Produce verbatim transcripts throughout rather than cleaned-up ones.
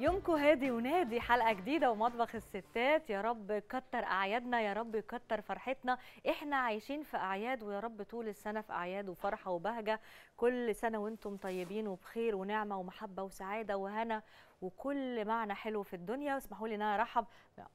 يومكم هادي ونادي. حلقه جديده ومطبخ الستات. يا رب يكتر اعيادنا، يا رب يكتر فرحتنا. احنا عايشين في اعياد، ويا رب طول السنه في اعياد وفرحه وبهجه. كل سنه وانتم طيبين وبخير ونعمه ومحبه وسعاده وهنا وكل معنى حلو في الدنيا. واسمحوا لي ان انا ارحب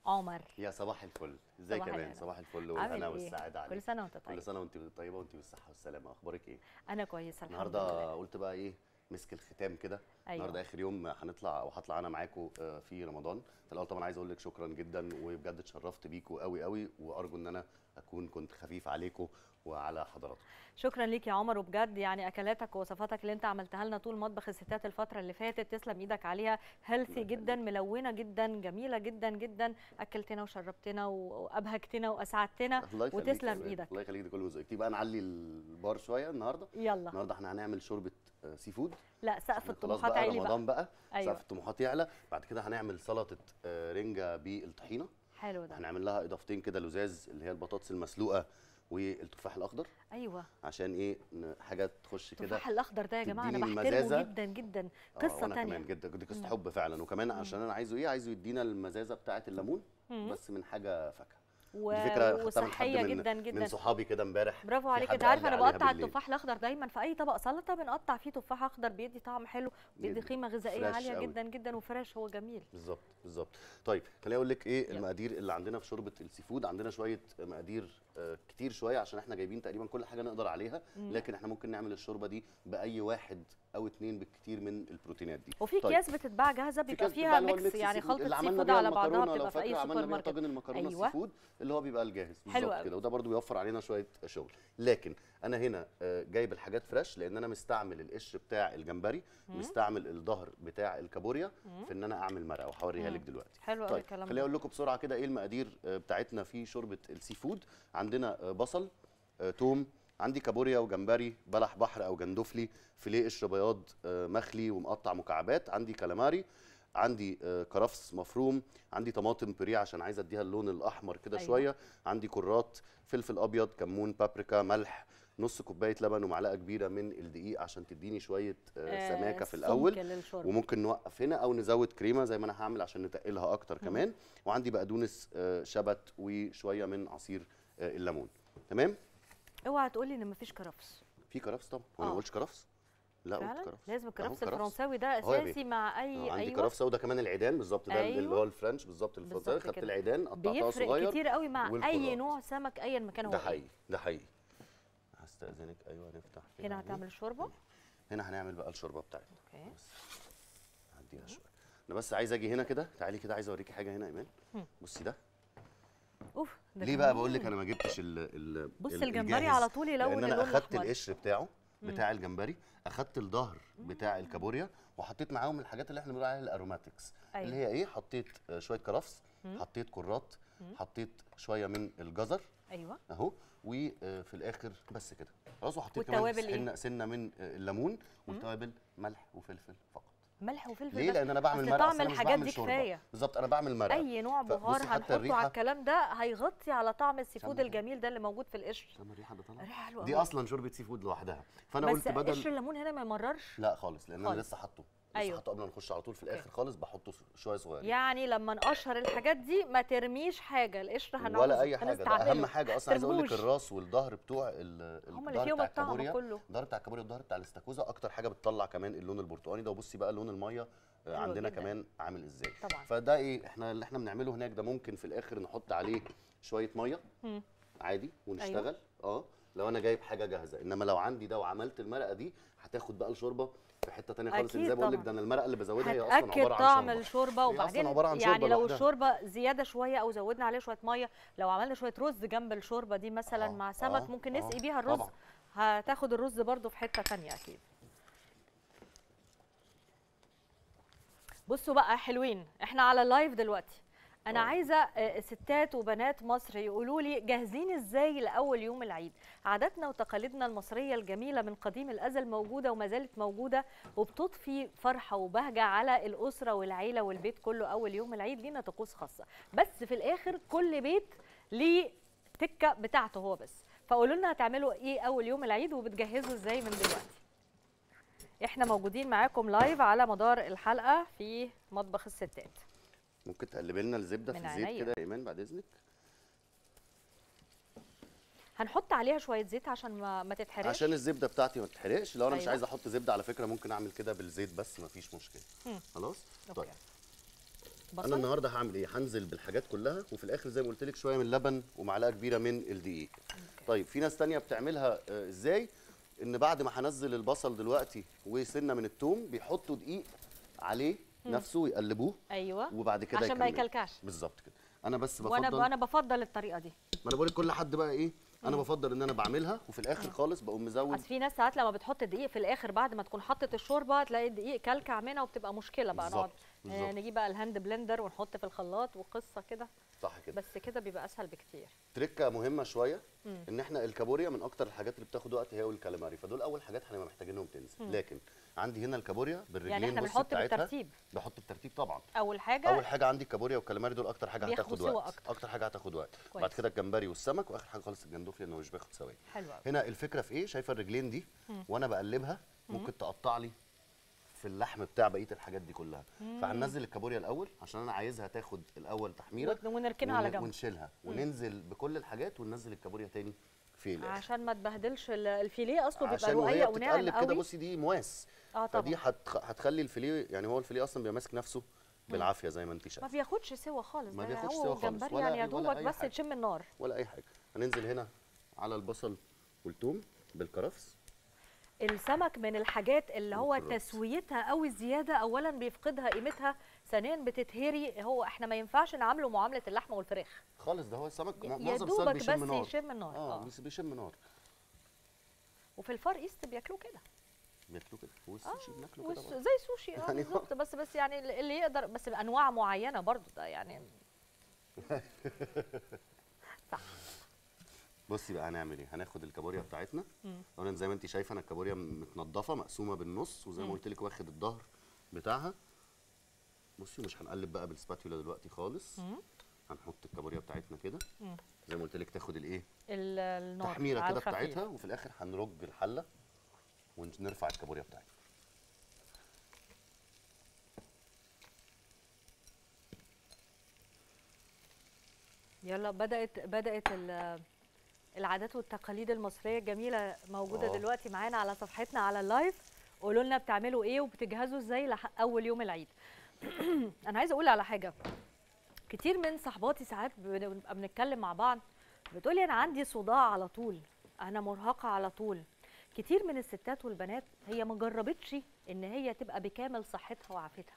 عمر. يا صباح الفل، ازيك يا بنت؟ صباح الفل والهنا والسعاده عليك. كل سنه وانت طيب. كل سنه وانت طيبه وانت بالصحه والسلامه. اخبارك ايه؟ انا كويسه الحمد لله. النهارده قلت بقى ايه، مسك الختام كده. أيوة. النهارده اخر يوم هنطلع وهطلع انا معاكم في رمضان. فالاول طبعا عايز اقول لك شكرا جدا، وبجد اتشرفت بيكم قوي قوي، وارجو ان انا اكون كنت خفيف عليكم وعلى حضراتكم. شكرا ليك يا عمر، وبجد يعني اكلاتك ووصفاتك اللي انت عملتها لنا طول مطبخ الستات الفتره اللي فاتت تسلم ايدك عليها. هيلثي جدا، ملونه جدا، جميله جدا جدا. اكلتنا وشربتنا وابهجتنا واسعدتنا، وتسلم ايدك. الله يخليك، ده كله ذوقك. بقى نعلي البار شويه النهارده. يلا النهارده احنا هنعمل شوربه سي فود. لا، سقف الطموحات عالي بقى رمضان بقى. أيوة. سقف الطموحات يعلى. بعد كده هنعمل سلطه رنجه بالطحينه. حلو ده. هنعمل لها اضافتين كده لزاز، اللي هي البطاطس المسلوقه والتفاح الاخضر. ايوه، عشان ايه؟ حاجه تخش كده. التفاح الاخضر ده يا جماعه انا بحترمه جدا جدا. قصه ثانيه. آه كمان جدا دي قصه حب فعلا. وكمان عشان انا عايزه ايه، عايزه يدينا المزازه بتاعه الليمون بس من حاجه فاكهه. و... وصحيه من جدا جدا. من صحابي كده امبارح. برافو عليك. انت عارفه انا بقطع التفاح الاخضر دايما في اي طبق سلطه، بنقطع فيه تفاح اخضر، بيدي طعم حلو، بيدي قيمه غذائيه عاليه قوي. جدا جدا وفريش، هو جميل. بالظبط بالظبط. طيب خليني اقول لك ايه. يب. المقادير اللي عندنا في شوربه السي فود، عندنا شويه مقادير آه كتير شويه، عشان احنا جايبين تقريبا كل حاجه نقدر عليها. مم. لكن احنا ممكن نعمل الشوربه دي باي واحد او اتنين بالكتير من البروتينات دي. وفي اكياس طيب. بتتباع جاهزه بيبقى فيها ميكس، يعني خلطه سي فود على بعضها، بتبقى في اي سوبر ماركت. المكرونه السي فود اللي هو بيبقى الجاهز بالظبط كده، وده برده بيوفر علينا شويه شغل. لكن انا هنا جايب الحاجات فريش، لان انا مستعمل القش بتاع الجمبري، مم. مستعمل الظهر بتاع الكابوريا، مم. في ان انا اعمل مرقه، وهوريها لك دلوقتي. حلو طيب. الكلام ده خليني اقول لكم بسرعه كده ايه المقادير بتاعتنا في شوربه السي فود. عندنا بصل، توم، عندي كابوريا وجمبري، بلح بحر او جندفلي، فيليه قشر بياض مخلي ومقطع مكعبات، عندي كالاماري، عندي كرفس مفروم، عندي طماطم بري عشان عايز اديها اللون الاحمر كده. أيوة. شويه. عندي كرات، فلفل ابيض، كمون، بابريكا، ملح، نص كوبايه لبن، ومعلقه كبيره من الدقيق عشان تديني شويه سماكه في الاول. وممكن نوقف هنا او نزود كريمه زي ما انا هعمل عشان نتقلها اكتر كمان. وعندي بقدونس، شبت، وشويه من عصير الليمون. تمام. اوعى تقول لي ان مفيش كرفس. في كرفس طبعا. وانا ما قلتش كرفس. لا قلت كرفس. لازم الكرفس الفرنساوي ده اساسي مع اي. أيوة. عندي كرفس سودا كمان، العيدان بالظبط ده. أيوة. اللي هو الفرنش بالظبط الفرنساوي. خدت العيدان قطعتها صغير. بيفرق كتير قوي مع والكرات. اي نوع سمك ايا مكان هو. ده حقيقي ده حقيقي. هستأذنك. ايوه نفتح هنا. هتعمل الشوربه. هنا هنعمل بقى الشوربه بتاعتنا. اوكي. هديها شويه. انا بس عايز اجي هنا كده. تعالي كده، عايز اوريكي حاجه هنا. ايمان بصي ده. اوف ده ليه بقى بقول لك انا ما جبتش ال ال بص الجمبري على طول يلون اللون الاحمر. انا اخدت القشر بتاعه بتاع الجمبري، اخدت الظهر بتاع الكابوريا، وحطيت معاهم الحاجات اللي احنا بنقول عليها الاروماتكس. أيوة. اللي هي ايه؟ حطيت شويه كرفس، حطيت كرات، حطيت شويه من الجزر. ايوه اهو. وفي الاخر بس كده خلاص. وحطيت كمان سنه من الليمون، والتوابل ملح وفلفل فقط. ملح وفلفل ليه؟ لان انا بعمل مرقه. طعم الحاجات دي كفايه. بالظبط. انا بعمل مرقه. اي نوع بهار هنحطه على الكلام ده هيغطي على طعم السي فود الجميل ده اللي موجود في القشر. طب الريحه ده طالعه حلوه دي اصلا شوربه سي فود لوحدها. فانا قلت بدل بس قشر الليمون هنا ما يمررش. لا خالص، لان خالص. انا لسه حاطه. أيوة. حطه قبل ما نخش على طول في الاخر خالص، بحطه شويه صغير. يعني لما نقشر الحاجات دي ما ترميش حاجه، القشر هنعمله ولا اي حاجه. ده اهم حاجه اصلا. عايز اقول لك الراس والظهر بتوع الظهر بتاع الكابوريا كله، الظهر بتاع الكابوريا والظهر بتاع الاستاكوزا اكتر حاجه بتطلع كمان اللون البرتقاني ده. وبصي بقى لون الميه عندنا جداً. كمان عامل ازاي طبعا. فده ايه احنا اللي احنا بنعمله هناك ده. ممكن في الاخر نحط عليه شويه ميه عادي ونشتغل. أيوة. اه لو انا جايب حاجه جاهزه، انما لو عندي ده وعملت المرقه دي هتاخد بقى الشوربه في حته ثانيه خالص. زي ما بقول لك ده انا المرقه اللي بزودها هي اصلا عباره عن طعم الشوربه. وبعدين يعني لو الشوربه زياده شويه او زودنا عليها شويه ميه، لو عملنا شويه رز جنب الشوربه دي مثلا آه مع سمك آه ممكن نسقي آه بيها الرز. طبعا. هتاخد الرز برده في حته ثانيه اكيد. بصوا بقى حلوين، احنا على اللايف دلوقتي. انا عايزه ستات وبنات مصر يقولوا لي جاهزين ازاي لاول يوم العيد. عاداتنا وتقاليدنا المصريه الجميله من قديم الازل موجوده وما زالت موجوده، وبتضفي فرحه وبهجه على الاسره والعيله والبيت كله. اول يوم العيد لينا طقوس خاصه، بس في الاخر كل بيت ليه تكه بتاعته هو بس. فقولوا لنا هتعملوا ايه اول يوم العيد، وبتجهزوا ازاي من دلوقتي. احنا موجودين معاكم لايف على مدار الحلقه في مطبخ الستات. ممكن تقلبي لنا الزبده في الزيت كده يا ايمان بعد اذنك؟ هنحط عليها شويه زيت عشان ما, ما تتحرقش، عشان الزبده بتاعتي ما تتحرقش. لو انا أيوة. مش عايزه احط زبده على فكره ممكن اعمل كده بالزيت بس ما فيش مشكله. مم. خلاص أوكي. طيب بصل. انا النهارده هعمل ايه؟ هنزل بالحاجات كلها وفي الاخر زي ما قلت لك شويه من اللبن ومعلقه كبيره من الدقيق. أوكي. طيب في ناس ثانيه بتعملها ازاي؟ ان بعد ما هنزل البصل دلوقتي وسنه من الثوم بيحطوا دقيق عليه نفسه ويقلبوه. ايوه وبعد كده عشان ما يكلكعش. بالظبط كده. انا بس بفضل وانا انا بفضل الطريقه دي. ما انا بقول لكل حد بقى ايه انا بفضل ان انا بعملها وفي الاخر خالص بقوم مزود. في ناس ساعات لما بتحط دقيق في الاخر بعد ما تكون حطت الشوربه تلاقي الدقيق كلكع منها وبتبقى مشكله بقى. نقعد آه نجيب بقى الهاند بلندر ونحط في الخلاط وقصه كده. صح كده. بس كده بيبقى اسهل بكتير. تركه مهمه شويه مم. ان احنا الكابوريا من اكتر الحاجات اللي بتاخد وقت هي والكالاماري، فدول اول حاجات احنا محتاجينهم تنزل. مم. لكن عندي هنا الكابوريا بالرجلين يعني احنا بنحط بالترتيب. بحط بالترتيب طبعا. اول حاجه اول حاجه عندي الكابوريا والكالاماري، دول اكتر حاجه هتاخد وقت. أكتر. اكتر حاجه هتاخد وقت. كويس. بعد كده الجمبري والسمك، واخر حاجه خالص الجندوفلي لانه مش بياخد ثواني. حلو قوي. هنا الفكره في ايه؟ شايفه الرجلين دي مم. وانا بقلبها ممكن مم. تقطع لي في اللحم بتاع بقيه الحاجات دي كلها. مم. فهننزل الكابوريا الاول عشان انا عايزها تاخد الاول تحميره ونركنها على جنب ونشيلها مم. وننزل بكل الحاجات وننزل الكابوريا تاني في الاخر عشان ما تبهدلش الفيليه. اصله بيبقى رقيق وناعم قوي كده. بصي دي مواس اه طبعا، فدي هتخلي الفيليه يعني هو الفيليه اصلا بيبقى ماسك نفسه بالعافيه زي ما انت شايفه، ما بياخدش سوا خالص. ما بياخدش سوا خالص ولا يعني يا دوبك بس تشم النار ولا اي حاجه. هننزل هنا على البصل والثوم بالكرفس. السمك من الحاجات اللي هو تسويتها قوي زياده اولا بيفقدها قيمتها، ثانيا بتتهري. هو احنا ما ينفعش نعامله معامله اللحمه والفراخ خالص. ده هو السمك معظم السمك بيشم نار. بس يشم نار اه بس بيشم نار. وفي الفار ايست بياكلوه كده بياكلوه كده والسوشي آه. بناكله كده برضه زي سوشي اه بالظبط. بس بس يعني اللي يقدر بس بانواع معينه برضه ده يعني صح. بصي بقى هنعمل ايه؟ هناخد الكابوريا بتاعتنا. اولا زي ما انت شايفه انا الكابوريا متنضفه مقسومه بالنص وزي ما قلت لك واخد الظهر بتاعها. بصي مش هنقلب بقى بالسباتولا دلوقتي خالص. مم. هنحط الكابوريا بتاعتنا كده زي ما قلت لك تاخد الايه؟ النار التحميره كده بتاعتها، وفي الاخر هنرج الحله ونرفع الكابوريا بتاعتنا. يلا بدات بدات ال العادات والتقاليد المصريه الجميله موجوده أوه. دلوقتي معانا على صفحتنا على اللايف. قولوا لنا بتعملوا ايه وبتجهزوا ازاي لاول يوم العيد. انا عايزه اقول على حاجه، كتير من صحباتي ساعات بنبقى بنتكلم مع بعض بتقولي انا عندي صداع على طول، انا مرهقه على طول. كتير من الستات والبنات هي ما جربتش ان هي تبقى بكامل صحتها وعافيتها،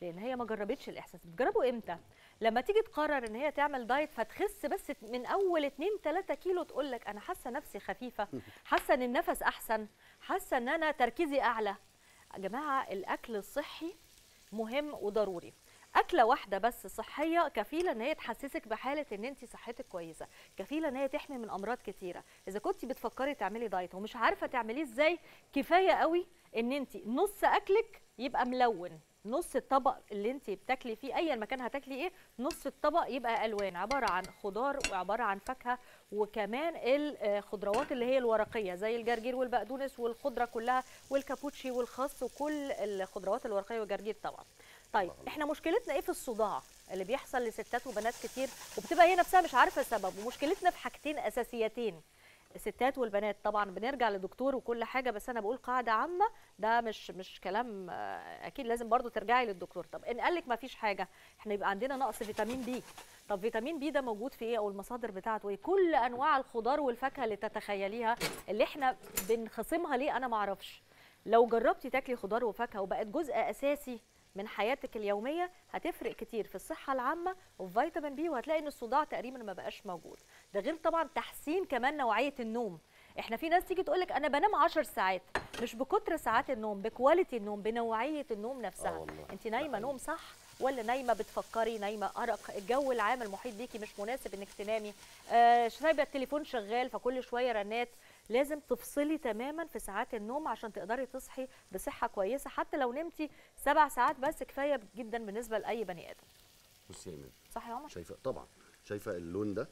لان هي ما جربتش الاحساس. بتجربه امتى؟ لما تيجي تقرر ان هي تعمل دايت فتخس بس من اول اتنين تلاتة كيلو تقول لك انا حاسه نفسي خفيفه، حاسه ان النفس احسن، حاسه ان انا تركيزي اعلى. يا جماعه الاكل الصحي مهم وضروري. اكله واحده بس صحيه كفيله ان هي تحسسك بحاله ان انت صحتك كويسه، كفيله ان هي تحمي من امراض كتيره. اذا كنت بتفكري تعملي دايت ومش عارفه تعمليه ازاي، كفايه قوي ان انت نص اكلك يبقى ملون، نص الطبق اللي انت بتاكلي فيه ايا مكان هتاكلي ايه، نص الطبق يبقى الوان عباره عن خضار وعباره عن فاكهه، وكمان الخضروات اللي هي الورقيه زي الجرجير والبقدونس والخضره كلها والكابوتشي والخس وكل الخضروات الورقيه والجرجير طبعا. طيب احنا مشكلتنا ايه في الصداع اللي بيحصل لستات وبنات كتير وبتبقى هي نفسها مش عارفه السبب؟ ومشكلتنا في حاجتين اساسيتين الستات والبنات. طبعا بنرجع للدكتور وكل حاجه، بس انا بقول قاعده عامه، ده مش مش كلام اكيد، لازم برضو ترجعي للدكتور. طب ان قال لك ما فيش حاجه، احنا يبقى عندنا نقص فيتامين بي. طب فيتامين بي ده موجود في ايه او المصادر بتاعته ايه؟ كل انواع الخضار والفاكهه اللي تتخيليها اللي احنا بنخصمها ليه انا ما اعرفش. لو جربتي تاكلي خضار وفاكهه وبقت جزء اساسي من حياتك اليوميه هتفرق كتير في الصحه العامه وفي فيتامين بي، وهتلاقي ان الصداع تقريبا ما بقاش موجود. ده غير طبعا تحسين كمان نوعيه النوم. احنا في ناس تيجي تقول لك انا بنام عشر ساعات، مش بكتر ساعات النوم، بكواليتي النوم، بنوعيه النوم نفسها. انت نايمه نوم صح ولا نايمه بتفكري، نايمه ارق، الجو العام المحيط بيكي مش مناسب انك تنامي، آه سايبه التليفون شغال فكل شويه رنات. لازم تفصلي تماما في ساعات النوم عشان تقدري تصحي بصحه كويسه. حتى لو نمتي سبع ساعات بس كفايه جدا بالنسبه لاي بني ادم. بصي يا ايمان، صح يا عمر؟ شايفه طبعا، شايفه اللون ده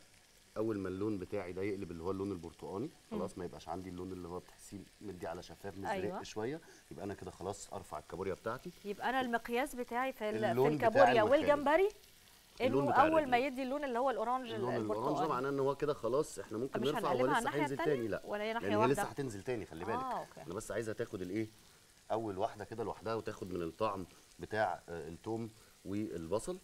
اول ما اللون بتاعي ده يقلب اللي هو اللون البرتقاني خلاص، ما يبقاش عندي اللون اللي هو تحسيه مدي على شفاف مزرق. أيوة. شويه، يبقى انا كده خلاص ارفع الكابوريا بتاعتي. يبقى انا المقياس بتاعي في, في الكابوريا والجمبري انه اول ما يدي اللون اللي هو الاورانج البرتقاني. اللون الاورانج معناه ان هو كده خلاص احنا ممكن نرفع ولا لسه هينزل تاني؟ لا ولا هي ناحيه يعني واحده، هي لسه هتنزل تاني. خلي بالك آه، انا بس عايزه تاخد الايه اول واحده كده لوحدها وتاخد من الطعم بتاع الثوم والبصل.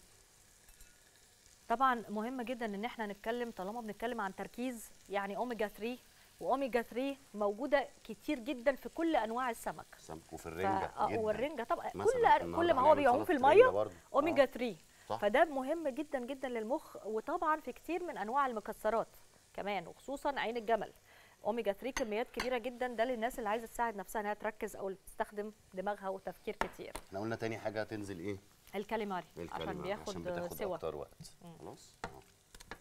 طبعا مهم جدا ان احنا نتكلم، طالما بنتكلم عن تركيز يعني اوميجا ثلاثة، واوميجا ثلاثة موجوده كتير جدا في كل انواع السمك. السمك وفي الرنجه ف... والرنجه طبعا كل كل ما هو بيعوم في الميه اوميجا ثلاثة. صح. فده مهم جدا جدا للمخ، وطبعا في كتير من انواع المكسرات كمان، وخصوصا عين الجمل اوميجا ثلاثة كميات كبيره جدا. ده للناس اللي عايزه تساعد نفسها انها تركز او تستخدم دماغها وتفكير كتير. احنا قلنا تاني حاجه تنزل ايه؟ الكاليماري، عشان بياخد سوا اكتر وقت. خلاص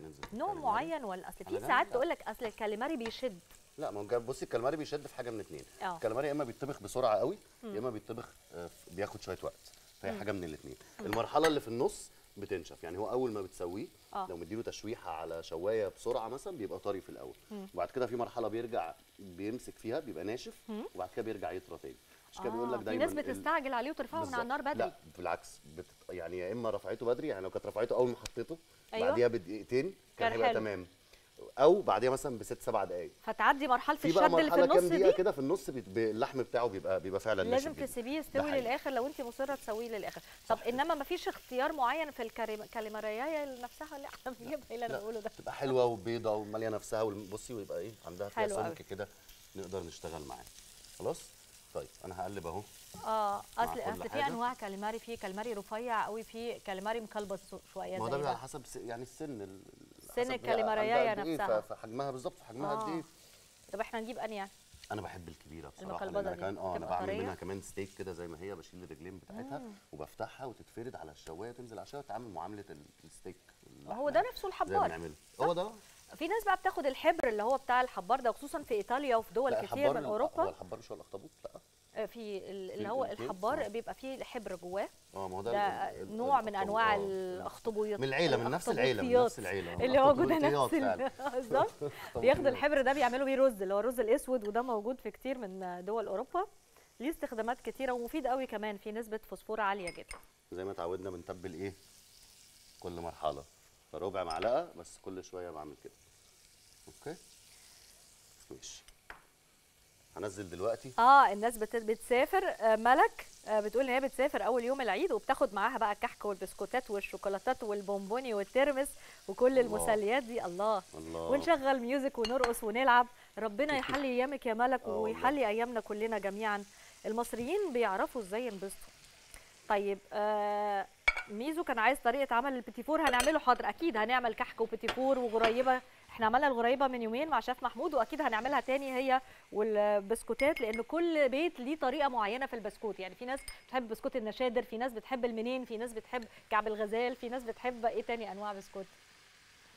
ننزل نوع معين ولا اصل في ساعات تقول لك اصل الكاليماري بيشد؟ لا، ما هو بصي الكاليماري بيشد في حاجه من اتنين. أوه. الكاليماري يا اما بيتطبخ بسرعه قوي، يا اما بيتطبخ بياخد شويه وقت، فهي مم. حاجه من الاثنين. المرحله اللي في النص بتنشف، يعني هو اول ما بتسويه آه. لو مديله تشويحه على شوايه بسرعه مثلا بيبقى طري في الاول، مم. وبعد كده في مرحله بيرجع بيمسك فيها بيبقى ناشف، مم. وبعد كده بيرجع يطرى تاني. مش كده بيقول لك دايما الناس بتستعجل عليه وترفعه من على النار بدري؟ لا بالعكس، بت... يعني يا اما رفعته بدري، يعني لو كانت رفعته اول ما حطيته أيوة. بعديها بدقيقتين كان هيبقى تمام، او بعديها مثلا بست سبع دقائق، فتعدي مرحله الشد اللي في النص دي كده. في النص اللحم بتاعه بيبقى بيبقى فعلا لازم تسيبيه يستوي للاخر لو انت مصره تسويه للاخر. طب انما ما فيش اختيار معين في الكاليماريايه نفسها اللي احنا بنجيبها اللي انا بقوله ده؟ تبقى حلوه وبيضه وماليه نفسها، وبصي ويبقى ايه عندها فيها سمك كده نقدر نشتغل معاه. خلاص طيب انا هقلب اهو. اه اصل اصل في انواع كاليماري، في كاليماري رفيع قوي، في كاليماري مكلبص شويه. ما هو ده على حسب يعني السن، سن الكاليماريايه نفسها فحجمها بالظبط، حجمها قد ايه. طب احنا نجيب اني يعني انا بحب الكبيره بصراحه، انا كمان اه انا بعمل منها كمان ستيك كده زي ما هي، بشيل الرجلين بتاعتها مم. وبفتحها وتتفرد على الشوايه، تنزل على الشوايه تعمل معامله الستيك. هو ده نفسه الحبار، هو ده. في ناس بقى بتاخد الحبر اللي هو بتاع الحبار ده، خصوصا في ايطاليا وفي دول كتير من اوروبا. هو الحبار مش هو الاخطبوط؟ لا، في اللي هو الحبار بيبقى فيه حبر جواه. اه ما هو ده, ده نوع من انواع الاخطبوط، من العيله، من نفس العيله، من نفس العيله اللي هو موجوده نفس بالظبط. بياخدوا الحبر ده بيعملوا بيه رز، اللي هو الرز الاسود، وده موجود في كتير من دول اوروبا، ليه استخدامات كتيره ومفيد قوي كمان، في نسبه فوسفور عاليه جدا. زي ما اتعودنا بنتبل ايه كل مرحله، فربع معلقه بس كل شويه بعمل كده. اوكي ماشي، هنزل دلوقتي. اه الناس بتسافر، ملك بتقول ان هي بتسافر اول يوم العيد وبتاخد معاها بقى الكحك والبسكوتات والشوكولاتات والبونبوني والترمس وكل الله. المسليات دي الله. الله، ونشغل ميوزك ونرقص ونلعب. ربنا يحلي ايامك يا ملك ويحلي ايامنا كلنا جميعا. المصريين بيعرفوا ازاي ينبسطوا. طيب آه ميزو كان عايز طريقه عمل البيتيفور، هنعمله حاضر اكيد. هنعمل كحك وبيتيفور وغريبه، احنا عملنا الغريبه من يومين مع شيف محمود، واكيد هنعملها تاني هي والبسكوتات، لان كل بيت ليه طريقه معينه في البسكوت. يعني في ناس بتحب بسكوت النشادر، في ناس بتحب المنين، في ناس بتحب كعب الغزال، في ناس بتحب ايه تاني انواع بسكوت؟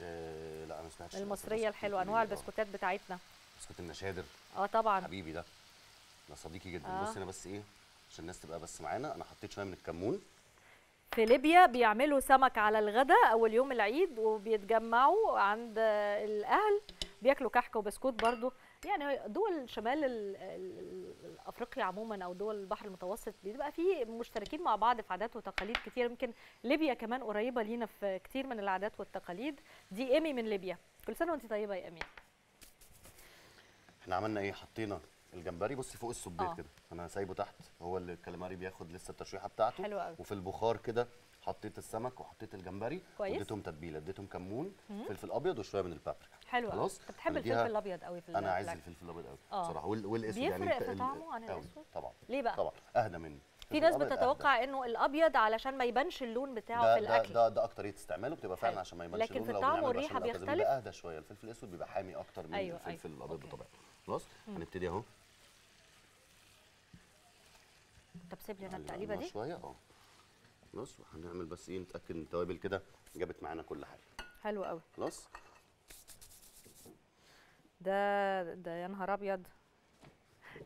أه لا انا ما سمعتش المصريه الحلوه انواع البسكوتات بتاعتنا. بسكوت النشادر اه طبعا حبيبي، ده ده صديقي جدا. آه. بص انا بس ايه عشان الناس تبقى بس معانا، انا حطيت شويه من الكمون. في ليبيا بيعملوا سمك على الغداء اول يوم العيد، وبيتجمعوا عند الاهل بياكلوا كحك وبسكوت برضو. يعني دول شمال افريقيا عموما او دول البحر المتوسط بيبقى فيه مشتركين مع بعض في عادات وتقاليد كتير. يمكن ليبيا كمان قريبه لينا في كتير من العادات والتقاليد دي. ايمي من ليبيا، كل سنه وانت طيبه يا ايمي. احنا عملنا ايه؟ حطينا الجمبري بصي فوق السبيت آه. كده انا سايبه تحت، هو اللي الكاليماري بياخد لسه التشويحه بتاعته. حلو قوي. وفي البخار كده حطيت السمك وحطيت الجمبري، اديتهم تتبيله، اديتهم كمون فلفل ابيض وشويه من البابريكا. حلو قوي. انت بتحب الفلفل الابيض قوي في البابريكا؟ انا عايز الفلفل الابيض قوي آه. بصراحه. والاسود يعني بيفرق في طعمه عن الاسود طبعا. ليه بقى؟ طبعا اهدى منه. في ناس بتتوقع انه الابيض علشان ما يبانش اللون بتاعه ده في الاكل، ده ده ده اكتريه استعماله، بتبقى فعلا عشان ما يبانش اللون. لكن في طعمه والريحه بيختلف، اهدى شويه. الفلفل الاسود بيبقى حامي اكتر من الفلفل الابيض بطبيعته. خلاص هنبتدي اهو. طب سيب لي انا التقليبه دي شويه اه خلاص، وهنعمل بس ايه نتاكد ان التوابل كده جابت معانا كل حاجه. حلو قوي. خلاص ده ده يا نهار ابيض،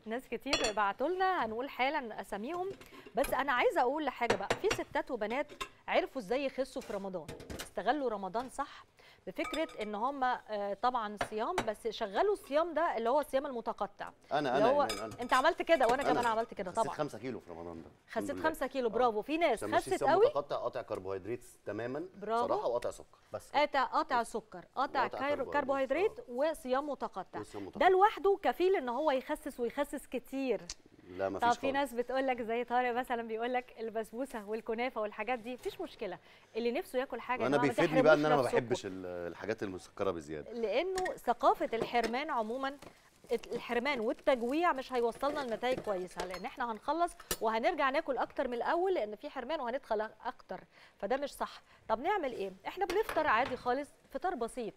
ناس كتير بعتوا لنا، هنقول حالا اساميهم. بس انا عايزه اقول لحاجه بقى، في ستات وبنات عرفوا ازاي يخسوا في رمضان، استغلوا رمضان صح، بفكره ان هم طبعا صيام، بس شغلوا الصيام ده اللي هو الصيام المتقطع. انا انا, هو أنا, أنا انت عملت كده وانا كمان عملت كده طبعا. خسيت خمسة كيلو في رمضان ده، خسيت خمسة كيلو. برافو. في ناس خسيت قوي متقطع، قاطع كربوهيدرات تماما بصراحه، وقاطع سكر بس، قاطع قاطع سكر، قاطع كربوهيدرات وصيام متقطع. ده لوحده كفيل ان هو يخسس ويخسس كتير. لا مفيش. طب في ناس بتقول لك زي طارق مثلا، بيقول لك البسبوسه والكنافه والحاجات دي مفيش مشكله، اللي نفسه ياكل حاجه. انا بيفيدني بقى ان انا ما بحبش الحاجات المسكره بزياده، لانه ثقافه الحرمان عموما، الحرمان والتجويع مش هيوصلنا لنتائج كويسه، لان احنا هنخلص وهنرجع ناكل اكتر من الاول، لان في حرمان وهندخل اكتر، فده مش صح. طب نعمل ايه؟ احنا بنفطر عادي خالص، فطار بسيط،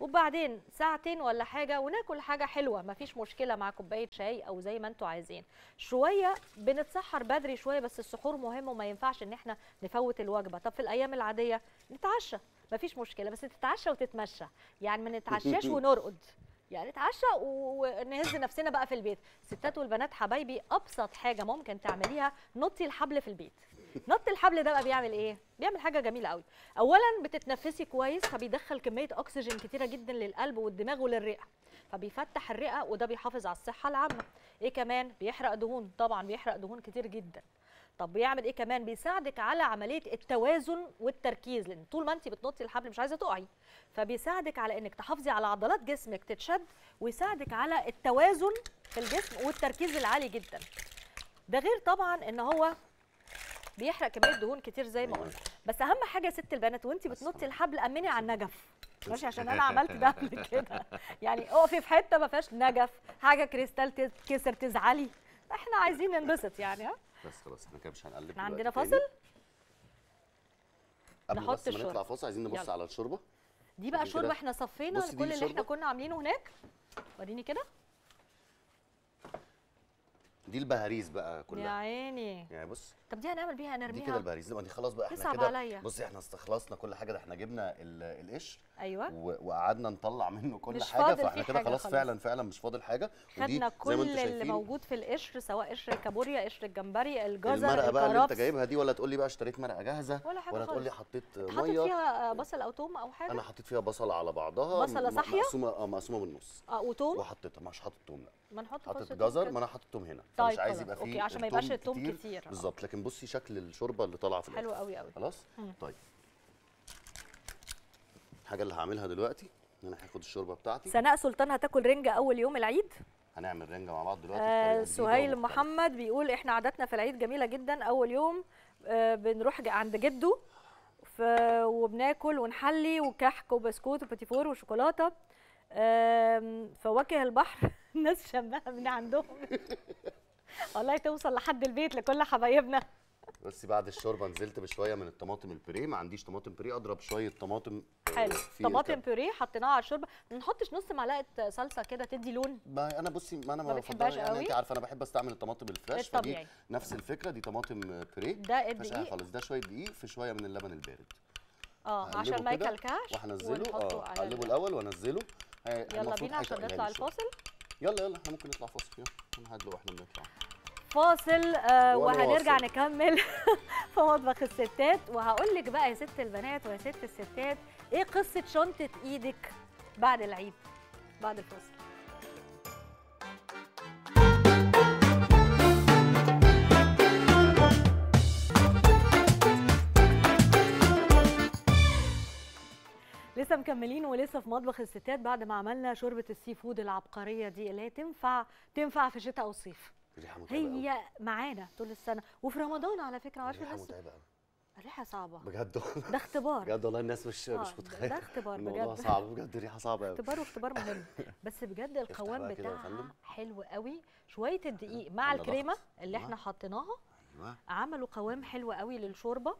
وبعدين ساعتين ولا حاجه وناكل حاجه حلوه مفيش مشكله، مع كوبايه شاي او زي ما انتم عايزين. شويه بنتسحر بدري شويه، بس السحور مهم وما ينفعش ان احنا نفوت الوجبه. طب في الايام العاديه نتعشى مفيش مشكله، بس تتعشى وتتمشى، يعني ما نتعشاش ونرقد، يعني نتعشى ونهز نفسنا بقى في البيت. الستات والبنات حبايبي، ابسط حاجه ممكن تعمليها نطي الحبل في البيت. نطي الحبل ده بقى بيعمل ايه؟ بيعمل حاجه جميله قوي. اولا بتتنفسي كويس، فبيدخل كميه اكسجين كتيره جدا للقلب والدماغ وللرئه، فبيفتح الرئه وده بيحافظ على الصحه العامه. ايه كمان؟ بيحرق دهون، طبعا بيحرق دهون كتير جدا. طب بيعمل ايه كمان؟ بيساعدك على عمليه التوازن والتركيز، لان طول ما انت بتنطي الحبل مش عايزه تقعي، فبيساعدك على انك تحافظي على عضلات جسمك تتشد، ويساعدك على التوازن في الجسم والتركيز العالي جدا. ده غير طبعا ان هو بيحرق كميه دهون كتير زي ما قلنا. بس اهم حاجه يا ست البنات وانت بتنطي الحبل، امني على النجف، ماشي؟ عشان انا عملت ده قبل كده، يعني اقفي في حته ما فيهاش نجف، حاجه كريستال تتكسر تزعلي، احنا عايزين ننبسط يعني. ها بس خلاص احنا كده مش هنقلب، احنا عندنا فاصل. قبل ما نطلع فاصل عايزين نبص يلا على الشوربه دي بقى. شوربه احنا صفينا كل اللي احنا كنا عاملينه هناك. وريني كده، دي البهاريز بقى كلها يا عيني. يعني بص، طب دي هنعمل بيها، هنرميها دي كده البهاريز دي خلاص بقى، احنا كده بصي احنا استخلصنا كل حاجه. ده احنا جبنا القشر، ايوه، وقعدنا نطلع منه كل حاجه، فاحنا كده خلاص فعلا فعلا مش فاضل حاجه. خدنا كل اللي موجود في القشر، سواء قشر الكابوريا، قشر الجمبري، الجزر، الكرفس. المرقه بقى اللي انت جايبها دي، ولا تقول لي بقى اشتريت مرقه جاهزه، ولا, ولا تقول لي حطيت ميه حطيت فيها بصل او ثوم او حاجه. انا حطيت فيها بصل على بعضها، بصله صاحيه مقسومه مقسومه بالنص، اه وثوم، وحطيتها مش حاطط ثوم، لا ما نحط حطيت جزر، ما انا حاطط ثوم هنا، مش عايز يبقى فيه عشان ما يبقاش الثوم كتير بالظبط. لكن بصي شكل الشوربه اللي طالعه في الاخر حلو قوي قوي. خلاص طيب، الحاجه اللي هعملها دلوقتي ان انا هاخد الشوربه بتاعتي. سناء سلطان هتاكل رنجه اول يوم العيد، هنعمل رنجه مع بعض دلوقتي. آه سهيل محمد بيقول احنا عاداتنا في العيد جميله جدا، اول يوم آه بنروح عند جده وبناكل ونحلي، وكحك وبسكوت وباتيفور وشوكولاته، آه فواكه البحر. الناس شماها من عندهم. والله توصل لحد البيت لكل حبايبنا. بس بعد الشوربه نزلت بشويه من الطماطم البوريه، ما عنديش طماطم بوريه، اضرب شويه طماطم حلو. طماطم بوريه حطيناها على الشوربه، ما نحطش نص معلقه صلصه كده تدي لون. ما انا بصي ما انا ما بحبهاش قوي، انت عارفه انا بحب استعمل الطماطم الفريش، فدي نفس الفكره، دي طماطم بوريه ده الدقيق خالص، ده شويه دقيق في شويه من اللبن البارد، اه عشان ما يكلكعش، وهنزله اه هقلبه الاول وانزله. يلا بينا عشان نطلع الفاصل. يلا يلا احنا ممكن نطلع فاصل، يلا هنهدله واحنا بنطلع فاصل. آه وهنرجع واصل. نكمل في مطبخ الستات، وهقول لك بقى يا ست البنات ويا ست الستات ايه قصه شنطه ايدك بعد العيد، بعد الفاصل. لسه مكملين ولسه في مطبخ الستات بعد ما عملنا شوربه السي فود العبقريه دي، اللي هي تنفع تنفع في شتاء او صيف، هي معانا طول السنه وفي رمضان على فكره. عارفه الريحه متعبه قوي، الريحه صعبه بجد، ده اختبار بجد والله، الناس مش آه مش متخيله، ده اختبار بجد، الموضوع صعب بجد، الريحه صعبه قوي، اختبار واختبار مهم. بس بجد القوام بتاعها حلو قوي، شويه الدقيق مع الكريمه اللي احنا حطيناها عملوا قوام حلو قوي للشوربه.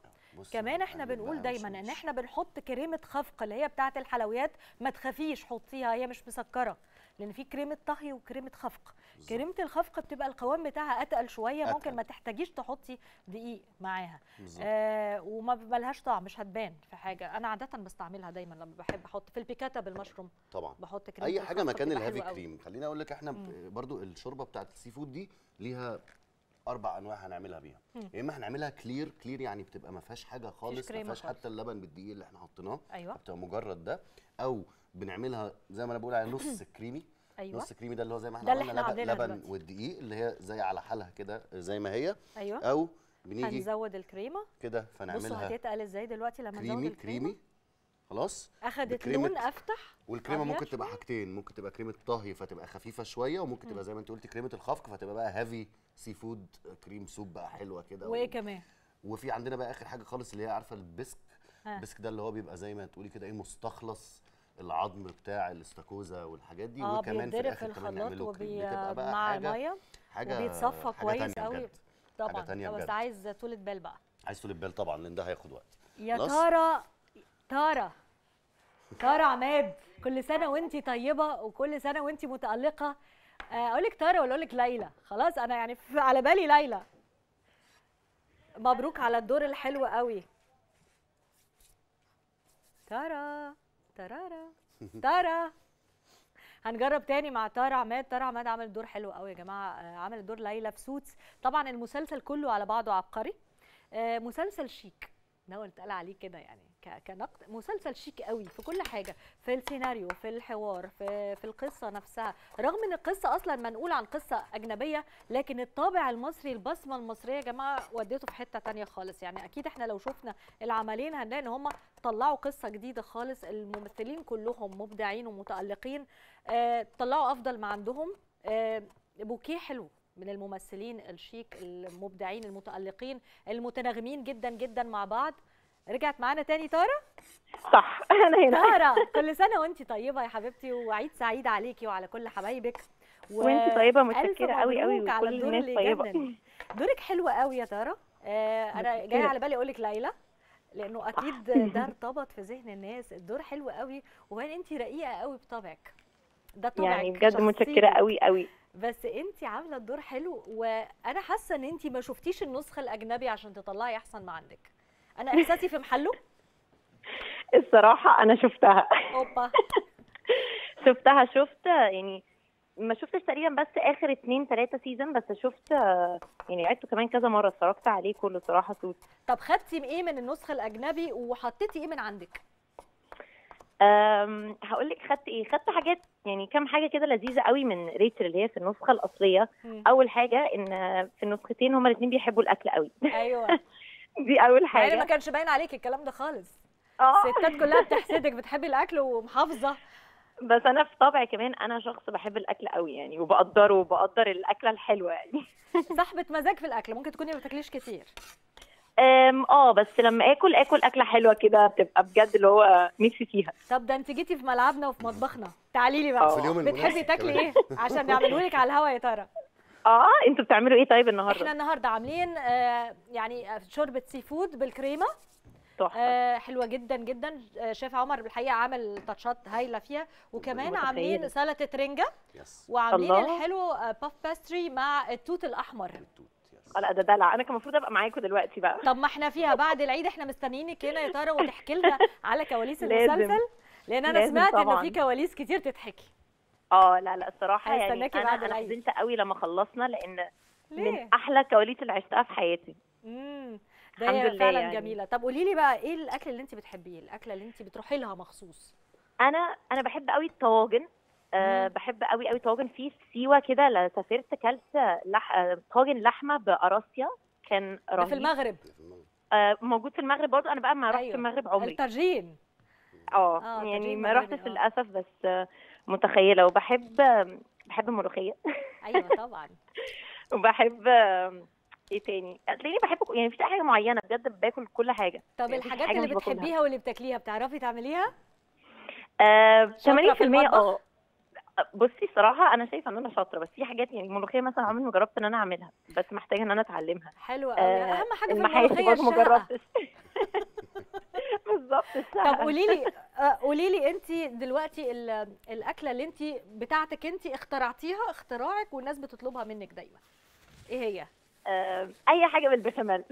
كمان احنا بنقول دايما ان احنا بنحط كريمه خفق اللي هي بتاعه الحلويات، ما تخافيش حطيها، هي مش مسكره، لان في كريمه طهي وكريمه خفق. كريمه الخفق بتبقى القوام بتاعها اتقل شويه، أتقل. ممكن ما تحتاجيش تحطي دقيق معاها، آه وما ملهاش طعم، مش هتبان في حاجه. انا عاده بستعملها دايما لما بحب احط في البيكاتا بالمشروم، طبعا بحط كريمه اي حاجه مكان الهافي كريم. خليني اقول لك احنا برضو الشوربه بتاعه السي فود دي ليها اربع انواع هنعملها بيها، يا اما هنعملها كلير. كلير يعني بتبقى ما فيهاش حاجه خالص، ما فيهاش حتى اللبن بالدقيق اللي احنا حطيناه، أيوة. بتبقى مجرد ده، او بنعملها زي ما انا بقول على نص كريمي. أيوة. نص كريمي ده اللي هو زي ما احنا عملنا لبن والدقيق اللي هي زي على حالها كده زي ما هي، أيوة. او بنيجي هنزود الكريمه كده فنعملها. بصوا هتتقل ازاي دلوقتي لما نزود الكريمه كريمي. خلاص اخدت لون افتح. والكريمه ممكن تبقى حاجتين، ممكن تبقى كريمه طهي فتبقى خفيفه شويه، وممكن تبقى زي ما انت قلتي كريمه الخفق فتبقى بقى هافي سي فود كريم سوب بقى حلوه كده. وايه و... كمان؟ وفي عندنا بقى اخر حاجه خالص اللي هي عارفه البسك. آه. البسك ده اللي هو بيبقى زي ما تقولي كده ايه مستخلص العظم بتاع الاستاكوزا والحاجات دي. آه وكمان في الاخر كمان نعمله بتبقى بقى مع حاجه حاجه بيتصفى كويس قوي طبعا. بس عايز طولة بال بقى، عايز طولة بال طبعا لان ده هياخد وقت. يا تارة تارة تارة عماد، كل سنة وانتي طيبة وكل سنة وانتي متألقة. اقول لك تارة ولا اقول لك ليلى؟ خلاص انا يعني على بالي ليلى. مبروك على الدور الحلو قوي. تارة تارارا تارة. هنجرب تاني مع تارة عماد. تارة عماد عمل دور حلو قوي يا جماعه، عمل دور ليلى في سوتس. طبعا المسلسل كله على بعضه عبقري، مسلسل شيك. ناول اتقال عليه كده يعني كنقد، مسلسل شيك قوي في كل حاجه، في السيناريو، في الحوار، في في القصه نفسها، رغم ان القصه اصلا منقوله عن قصه اجنبيه، لكن الطابع المصري، البصمه المصريه يا جماعه وديته في حته ثانيه خالص. يعني اكيد احنا لو شفنا العملين هنلاقي ان هم طلعوا قصه جديده خالص. الممثلين كلهم مبدعين ومتالقين، آه، طلعوا افضل ما عندهم، آه، بوكيه حلو من الممثلين الشيك المبدعين المتألقين المتناغمين جدا جدا مع بعض. رجعت معانا تاني تارة؟ صح انا هنا. تارة كل سنه وانت طيبه يا حبيبتي، وعيد سعيد عليكي وعلى كل حبايبك. و... وانت طيبه متشكره قوي قوي وكل الناس طيبه. دورك حلو قوي يا تارة. آه انا جايه على بالي اقول لك ليلى لانه اكيد ده ارتبط في ذهن الناس. الدور حلو قوي وبعدين انت رقيقه قوي بطبعك، ده طبعك يعني بجد. متشكره قوي قوي. بس انت عامله الدور حلو، وانا حاسه ان انت ما شفتيش النسخه الاجنبي عشان تطلعي احسن ما عندك. انا احساسي في محله الصراحه. انا شفتها اوبا شفتها شفت يعني ما شفتش تقريبا بس اخر اتنين تلاته سيزون بس، شفت يعني عدته كمان كذا مره، اتفرجت عليه كله صراحه. صوت طب خدتي ايه من النسخه الاجنبي وحطيتي ايه من عندك؟ امم هقول لك خدت ايه. خدت حاجات يعني كام حاجه كده لذيذه قوي من ريتشل اللي هي في النسخه الاصليه. م. اول حاجه ان في النسختين هما الاثنين بيحبوا الاكل قوي. ايوه دي اول حاجه. يعني ما كانش باين عليك الكلام ده خالص. اه الستات كلها بتحسدك، بتحبي الاكل ومحافظه. بس انا في طبعي كمان انا شخص بحب الاكل قوي يعني، وبقدره وبقدر الاكله الحلوه يعني. صاحبه مزاج في الاكل، ممكن تكوني ما بتاكليش كتير. اه بس لما اكل اكل اكله حلوه كده بتبقى بجد اللي هو نفسي فيها. طب ده انت جيتي في ملعبنا وفي مطبخنا. تعالي لي بقى بتحبي تاكلي ايه عشان نعمله لك على الهوا يا تارة. اه انتوا بتعملوا ايه طيب النهارده؟ احنا النهارده عاملين آه يعني شوربه سي فود بالكريمه. آه حلوه جدا جدا. آه شيف عمر بالحقيقه عمل تاتشات هايله فيها، وكمان عاملين سلطه رنجه، وعاملين الحلو آه باف باستري مع التوت الاحمر. لا ده دلع، انا كان المفروض ابقى معاكم دلوقتي بقى. طب ما احنا فيها بعد العيد، احنا مستنيينك هنا يا تارة وتحكي لنا على كواليس المسلسل، لان انا سمعت انه في كواليس كتير تضحكي. اه لا لا الصراحه يعني انا انا نزلت قوي لما خلصنا، لان ليه؟ من احلى كواليس اللي عشتها في حياتي. امم ده فعلا يعني. جميله. طب قولي لي بقى ايه الاكل اللي انت بتحبيه، الاكله اللي انت بتروحي لها مخصوص؟ انا انا بحب قوي الطواجن. أه بحب قوي قوي طاجن. في سيوه كده سافرت كلت لح... طاجن لحمه بقراصيا كان رهيب. في المغرب أه موجود في المغرب برضه. انا بقى ما رحتش. أيوة. المغرب عمري. الطاجين اه يعني ما رحتش للاسف، بس متخيله. وبحب بحب الملوخيه. ايوه طبعا. وبحب ايه تاني؟ تلاقيني بحب يعني مفيش حاجه معينه بجد، باكل كل حاجه. طب الحاجات حاجة اللي بتحبيها واللي بتاكليها بتعرفي تعمليها؟ أه ثمانين بالمية. اه بصي صراحه انا شايفه ان انا شاطره، بس في حاجات يعني الملوخيه مثلا عمري ما جربت ان انا اعملها، بس محتاجه ان انا اتعلمها. حلوه قوي. آه اهم حاجه في الملوخيه الشقه. ما جربتش بالظبط الشقه. طب قولي لي قولي لي انت دلوقتي الاكله اللي انت بتاعتك انت اخترعتيها اختراعك والناس بتطلبها منك دايما، ايه هي؟ آه اي حاجه بالبشاميل.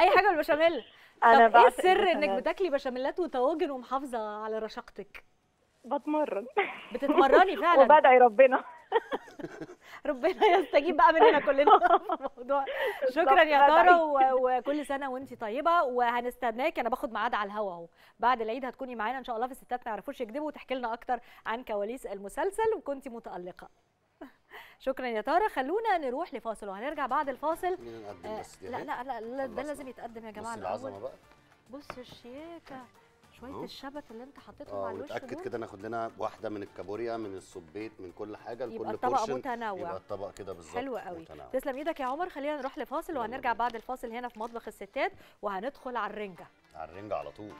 اي حاجه بالبشاميل. طب ايه السر انك بتاكلي بشاميلات وطواجن ومحافظه على رشاقتك؟ بتمرن. بتتمرني فعلا. وبدعي ربنا. ربنا يستجيب بقى مننا كلنا في الموضوع. شكرا يا تارا، وكل سنه وانت طيبه، وهنستناك. انا باخد ميعاد على الهوا اهو بعد العيد، هتكوني معانا ان شاء الله في الستات ما يعرفوش يكدبوا، وتحكي لنا اكتر عن كواليس المسلسل وكنت متالقه. شكرا يا تارا. خلونا نروح لفاصل وهنرجع بعد الفاصل. آه لا لا لا, لا ده لازم يتقدم يا جماعه. بص العظمه بقى، بص الشياكه، شويه الشبت اللي انت حطيتهم على الوش. اتاكد كده ناخد لنا واحده من الكابوريا، من الصبيت، من كل حاجه، لكل بورشن يبقى الطبق متنوع، يبقى الطبق كده بالظبط حلو قوي. تسلم ايدك يا عمر. خلينا نروح لفاصل وهنرجع بعد الفاصل هنا في مطبخ الستات، وهندخل على الرنجه على الرنجه على طول.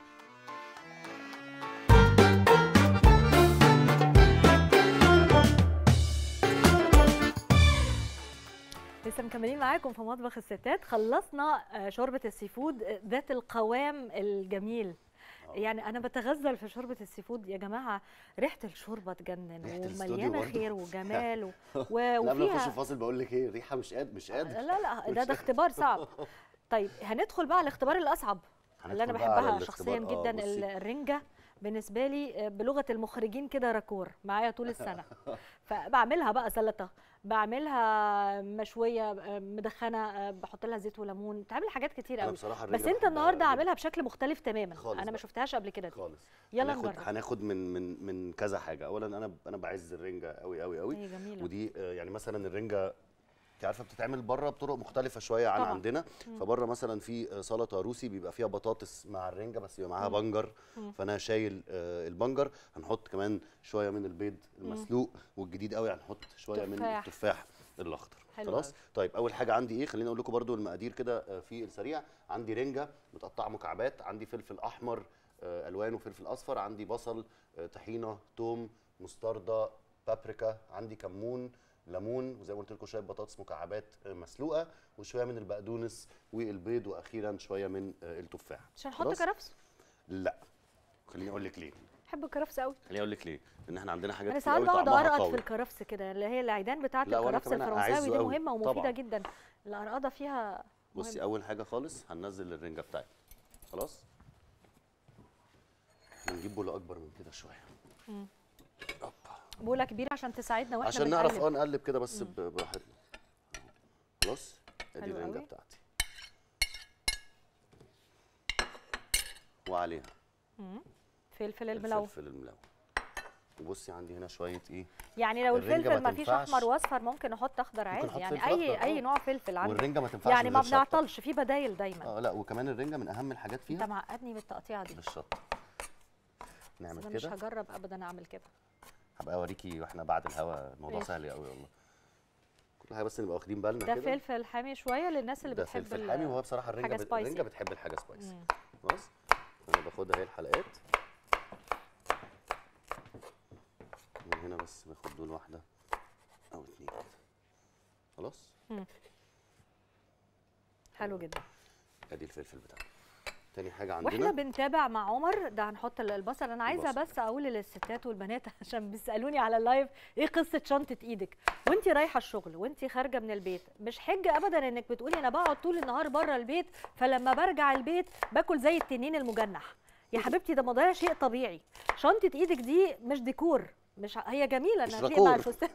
لسه مكملين معاكم في مطبخ الستات. خلصنا شوربه السيفود ذات القوام الجميل. يعني انا بتغزل في شوربه السيفود يا جماعه، ريحه الشوربه تجنن ومليانه خير وجمال و... وفيها. لا انا اخش فاصل بقول لك ايه، ريحه مش قادر مش قادر. لا لا ده ده اختبار صعب. طيب هندخل بقى على الاختبار الاصعب اللي انا بحبها شخصيا جدا. آه الرنجه بالنسبه لي بلغه المخرجين كده راكور معايا طول السنه، فبعملها بقى سلطه، بعملها مشويه، مدخنه، بحط لها زيت وليمون، بتعمل حاجات كتير قوي. بس انت النهارده عاملها بشكل مختلف تماما، انا ما شفتهاش قبل كده خالص. يلا نجرب. هناخد من من من كذا حاجه. اولا انا انا بعز الرنجه قوي قوي قوي. هي جميله. ودي يعني مثلا الرنجه انت عارفه بتتعمل بره بطرق مختلفه شويه عن طبعا. عندنا فبره مثلا في سلطه روسي بيبقى فيها بطاطس مع الرنجه، بس بيبقى معاها بنجر، فانا شايل البنجر. هنحط كمان شويه من البيض المسلوق، والجديد قوي هنحط شويه تفاح. من التفاح الاخضر. خلاص. طيب اول حاجه عندي ايه، خليني اقول لكم برده المقادير كده في السريع. عندي رنجه متقطعه مكعبات، عندي فلفل احمر الوان وفلفل اصفر، عندي بصل، طحينه، توم، مستردة، بابريكا، عندي كمون، ليمون، وزي ما قلت لكم شويه بطاطس مكعبات مسلوقه، وشويه من البقدونس والبيض، واخيرا شويه من التفاح. مش هنحط كرفس؟ لا خليني اقول لك ليه. بحب الكرفس قوي. خليني اقول لك ليه، لان احنا عندنا حاجات كتير قوي طعمها قوي. انا ساعات بقعد ارقد في الكرفس كده، اللي هي العيدان بتاعه الكرفس الفرنساوي دي مهمه ومفيده طبعا. جدا الارقده فيها. بصي اول حاجه خالص هننزل الرنجه بتاعتي. خلاص هنجيب بوله اكبر من كده شويه. امم بوله كبيره عشان تساعدنا واحنا عشان بنقلب. نعرف اه نقلب كده بس براحتنا. خلاص ادي الرنجه بتاعتي وعليها امم فلفل الملون. فلفل الملون. وبصي عندي هنا شويه ايه، يعني لو الفلفل ما فيش احمر واصفر ممكن احط اخضر عادي، يعني اي اي نوع فلفل عندي. والرنجه ما تنفعش يعني ما بنعطلش في بدايل دايما. اه لا وكمان الرنجه من اهم الحاجات فيها. انت معقدني بالتقطيعه دي بالشطه. نعمل كده. مش هجرب ابدا اعمل كده. هبقى اوريكي واحنا بعد الهوا. الموضوع سهل قوي والله. كل حاجه بس نبقى واخدين بالنا كده. ده فلفل حامي شويه للناس اللي بتحب الحاجه. ده فلفل حامي، وهو بصراحه الرنجه الرنجه بتحب الحاجه سبايسي. خلاص انا باخدها هي الحلقات من هنا، بس باخد دول واحده او اتنين كده. خلاص حلو جدا. ادي الفلفل بتاعنا. تاني حاجه عندنا واحنا بنتابع مع عمر ده هنحط البصل. انا عايزه بس اقول للستات والبنات عشان بيسالوني على اللايف، ايه قصه شنطه ايدك وانت رايحه الشغل وانت خارجه من البيت؟ مش حجه ابدا انك بتقولي انا بقعد طول النهار بره البيت، فلما برجع البيت باكل زي التنين المجنح. يا حبيبتي ده مضيع شيء طبيعي. شنطه ايدك دي مش ديكور، مش هي جميله انا هتلاقي مع الفستان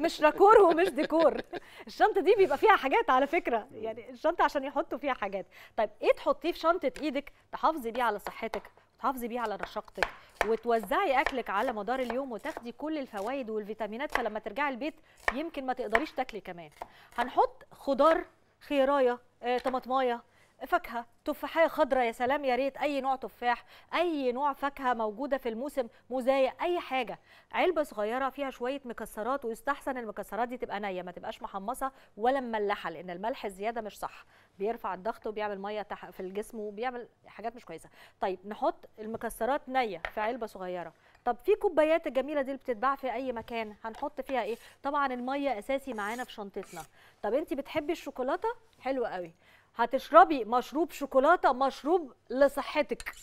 مش راكور ومش ديكور. الشنطه دي بيبقى فيها حاجات على فكره، يعني الشنطه عشان يحطوا فيها حاجات. طيب ايه تحطيه في شنطه ايدك تحافظي بيه على صحتك، تحافظي بيه على رشاقتك، وتوزعي اكلك على مدار اليوم، وتاخدي كل الفوائد والفيتامينات، فلما ترجعي البيت يمكن ما تقدريش تاكلي كمان. هنحط خضار، خيرايه، طماطمايه، فاكهه، تفاحيه خضراء، يا سلام يا ريت اي نوع تفاح، اي نوع فاكهه موجوده في الموسم، موزايه، اي حاجه. علبه صغيره فيها شويه مكسرات، ويستحسن المكسرات دي تبقى نيه، ما تبقاش محمصه ولا مملحه، لان الملح الزياده مش صح، بيرفع الضغط وبيعمل ميه في الجسم وبيعمل حاجات مش كويسه. طيب نحط المكسرات نيه في علبه صغيره. طب في كوبايات الجميله دي اللي بتتباع في اي مكان، هنحط فيها ايه؟ طبعا الميه اساسي معانا في شنطتنا. طب انت بتحبي الشوكولاته؟ حلو قوي، هتشربي مشروب شوكولاته، مشروب لصحتك،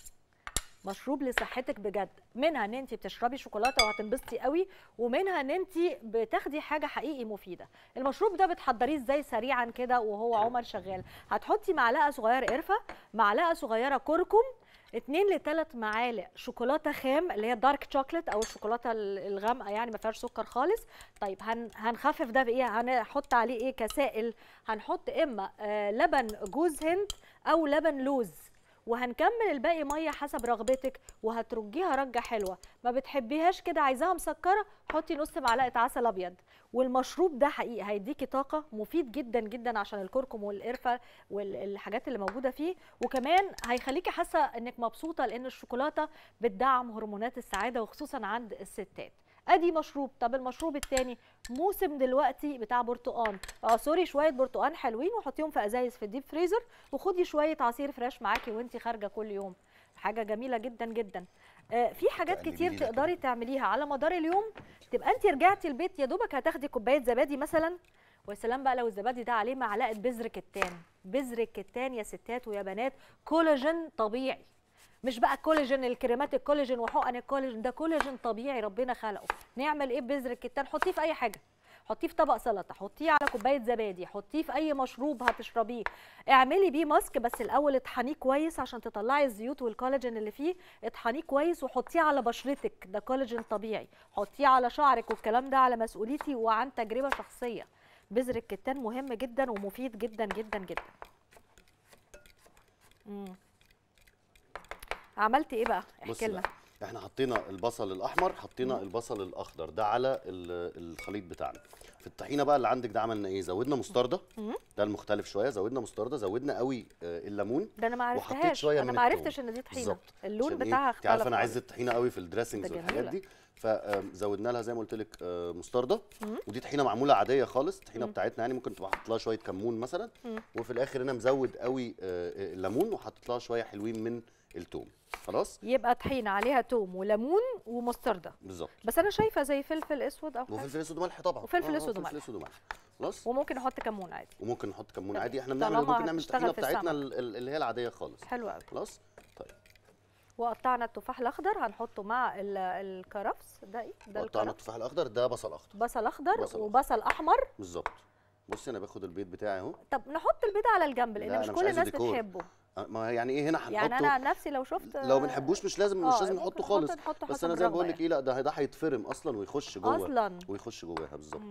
مشروب لصحتك بجد. منها ان انت بتشربي شوكولاته وهتنبسطي قوي، ومنها ان انت بتاخدي حاجه حقيقي مفيده. المشروب ده بتحضريه ازاي سريعا كده وهو عمر شغال؟ هتحطي معلقه صغيره قرفه، معلقه صغيره كركم، اتنين لتلات معالق شوكولاته خام اللي هي دارك تشوكلت او الشوكولاته الغامقه يعني ما فيهاش سكر خالص. طيب هنخفف ده بايه؟ هنحط عليه ايه كسائل؟ هنحط اما آه لبن جوز هند او لبن لوز، وهنكمل الباقي ميه حسب رغبتك، وهترجيها رجه حلوه. ما بتحبيهاش كده عايزاها مسكره حطي نص معلقه عسل ابيض. والمشروب ده حقيقي هيديكي طاقه، مفيد جدا جدا عشان الكركم والقرفه والحاجات اللي موجوده فيه، وكمان هيخليكي حاسه انك مبسوطه لان الشوكولاته بتدعم هرمونات السعاده وخصوصا عند الستات. ادي مشروب. طب المشروب الثاني موسم دلوقتي بتاع برتقان، اعصري شويه برتقان حلوين وحطيهم في ازايز في الديب فريزر، وخدي شويه عصير فريش معاكي وانت خارجه كل يوم، حاجه جميله جدا جدا. آه في حاجات كتير تقدري تعمليها على مدار اليوم، تبقى انت رجعتي البيت يا دوبك هتاخدي كوبايه زبادي مثلا، وسلام بقى لو الزبادي ده عليه معلقه بذر كتان. بذر الكتان يا ستات ويا بنات كولاجين طبيعي، مش بقى كولاجين الكريمات الكولاجين وحقن الكولاجين، ده كولاجين طبيعي ربنا خلقه. نعمل ايه ببذر الكتان؟ حطيه في اي حاجه، حطيه في طبق سلطه، حطيه على كوبايه زبادي، حطيه في اي مشروب هتشربيه، اعملي بيه ماسك. بس الاول اطحنيه كويس عشان تطلعي الزيوت والكولاجين اللي فيه، اطحنيه كويس وحطيه على بشرتك، ده كولاجين طبيعي. حطيه على شعرك، والكلام ده على مسؤوليتي وعن تجربه شخصيه. بذر الكتان مهم جدا ومفيد جدا جدا جدا. امم عملت ايه بقى؟ احكي لنا. احنا حطينا البصل الاحمر، حطينا البصل الاخضر ده على الخليط بتاعنا. في الطحينه بقى اللي عندك ده عملنا ايه؟ زودنا مستردة، ده المختلف شويه، زودنا مستردة، زودنا قوي الليمون، ده انا ما عرفتهاش، وحطيت شويه، انا ما عرفتش ان دي طحينه، اللون بتاعها اختلف. تعرف انا عايز الطحينه قوي في الدريسنجز والحاجات دي، فزودنا لها زي ما قلت لك مستردة. ودي طحينه معموله عاديه خالص، الطحينه بتاعتنا يعني، ممكن تبقى حاطط لها شويه كمون مثلا. وفي الاخر انا مزود قوي الليمون وحاطط لها شويه حلوين من التوم. خلاص، يبقى طحينه عليها توم وليمون ومستردة بالظبط. بس انا شايفه زي فلفل اسود او حاجه، وفلفل اسود وملح طبعا، وفلفل اسود وملح. وفلفل اسود وملح خلاص، وممكن نحط كمون عادي، وممكن نحط كمون عادي. احنا بنعمل ممكن نعمل الطحينه بتاعتنا اللي هي العاديه خالص. حلو قوي. خلاص طيب، وقطعنا التفاح الاخضر هنحطه مع الكرفس ده. ايه ده؟ قطعنا التفاح الاخضر ده، بصل اخضر، بصل اخضر وبصل احمر بالظبط. بصي انا باخد البيض بتاعي اهو. طب نحط البيض على الجنب لان مش كل الناس بتحبه. ما يعني ايه هنا هنحطه يعني، انا عن نفسي لو شفت لو ما بنحبوش مش لازم مش لازم نحطه خالص. بس انا زي ما بقول لك ايه، لا ده ده هيتفرم اصلا ويخش جوه اصلا، ويخش جواها بالظبط.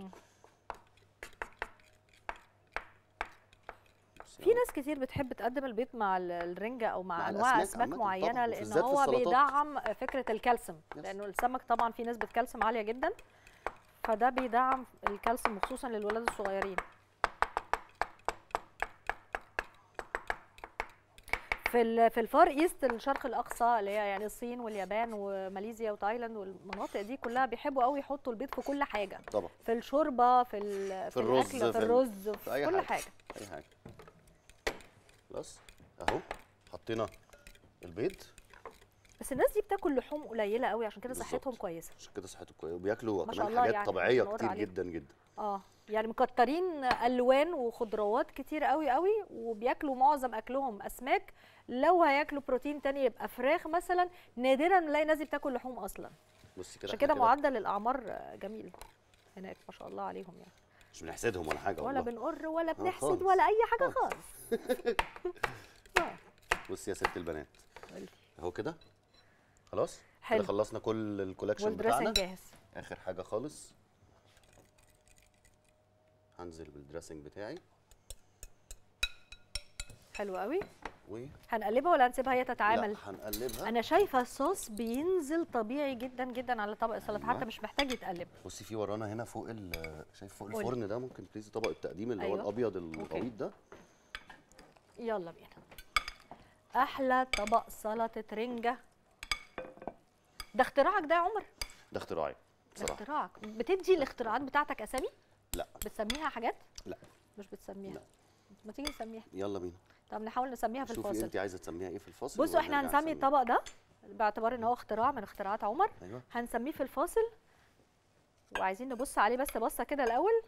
في ناس كتير بتحب تقدم البيض مع الرنجه او مع, مع انواع اسماك معينه، لان هو بيدعم فكره الكالسيوم، لانه السمك طبعا فيه نسبه كالسيوم عاليه جدا، فده بيدعم الكالسيوم وخصوصا للولاد الصغيرين. في في الفار ايست، الشرق الاقصى اللي هي يعني الصين واليابان وماليزيا وتايلاند والمناطق دي كلها، بيحبوا قوي يحطوا البيض في كل حاجه طبعا، في الشوربه، في في, في الرز، في الرز، في, في كل حاجه, حاجة. اي حاجه. خلاص اهو حطينا البيض. بس الناس دي بتاكل لحوم قليله قوي عشان كده صحتهم كويسه، عشان كده صحتهم كويسه، وبياكلوا كمان حاجات يعني طبيعيه كتير عليك. جدا جدا اه يعني مكترين الوان وخضروات كتير قوي قوي، وبياكلوا معظم اكلهم اسماك. لو هياكلوا بروتين تاني يبقى فراخ مثلا، نادرا نلاقي ناس بتاكل لحوم اصلا. بصي كده، عشان كده معدل الاعمار جميل هناك ما شاء الله عليهم يعني، مش بنحسدهم ولا حاجه والله، ولا بنقر ولا بنحسد ولا اي حاجه خالص. بصي يا ست البنات اهو كده خلاص، كده خلصنا كل الكولكشن بتاعنا جاهز. اخر حاجه خالص هنزل بالدريسنج بتاعي. حلو قوي. هنقلبها ولا هنسيبها هي تتعامل؟ لا هنقلبها. انا شايفه الصوص بينزل طبيعي جدا جدا على طبق السلطه، حتى مش محتاج يتقلب. بصي في ورانا هنا فوق، شايف فوق الفرن ده، ممكن تريزي طبق التقديم اللي أيوه. هو الابيض الغويط ده. يلا بينا. احلى طبق سلطه رنجه. ده اختراعك ده يا عمر؟ ده اختراعي بصراحه. اختراعك. بتدي الاختراعات بتاعتك اسامي؟ لا. بتسميها حاجات؟ لا. مش بتسميها؟ لا. ما تيجي نسميها؟ يلا بينا. طب نحاول نسميها في الفاصل. شوفي انت عايزه تسميها ايه في الفاصل؟ بصوا احنا هنسمي الطبق ده باعتبار ان هو اختراع من اختراعات عمر. أيوة. هنسميه في الفاصل، وعايزين نبص عليه بس بصه كده الاول.